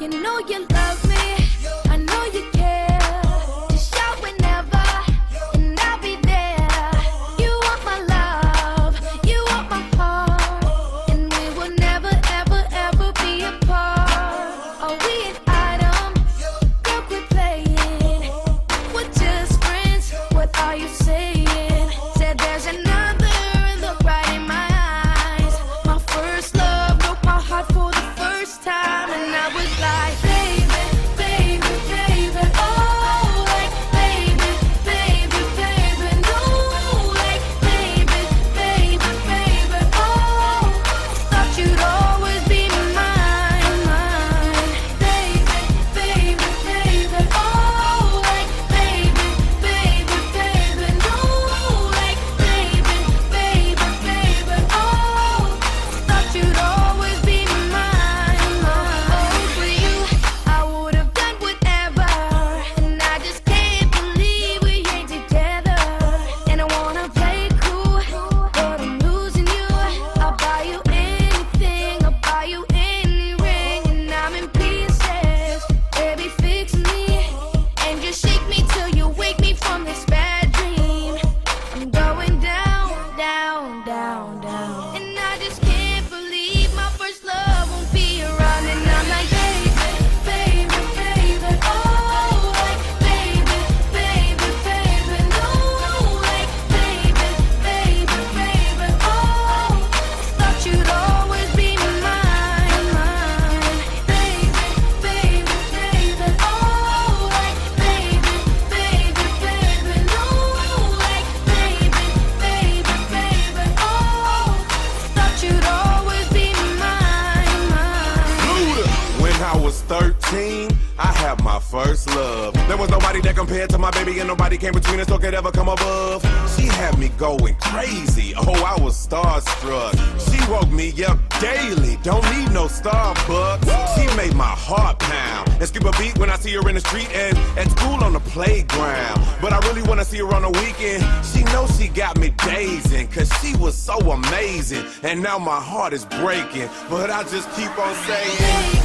You know you love me, I know you care. Just shout whenever, and I'll be there. You want my love, you want my heart, and we will never, ever, ever be apart. Are we an item? Girl, quit playing. We're just friends, what are you saying? Said there's another look right in my eyes. My first love broke my heart for the first time, and I was like, I had my first love. There was nobody that compared to my baby, and nobody came between us or could ever come above. She had me going crazy, oh, I was starstruck. She woke me up daily, don't need no Starbucks. She made my heart pound and skip a beat when I see her in the street and at school on the playground. But I really want to see her on the weekend. She knows she got me dazing, because she was so amazing. And now my heart is breaking, but I just keep on saying,